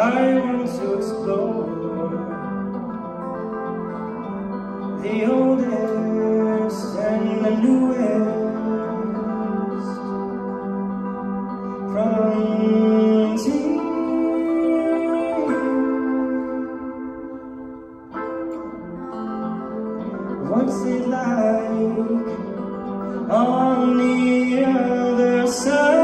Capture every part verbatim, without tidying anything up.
I want to explore the oldest and the newest frontier. What's it like on the other side?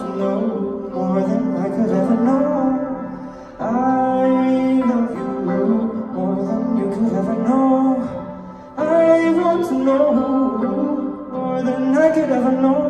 Know more than I could ever know.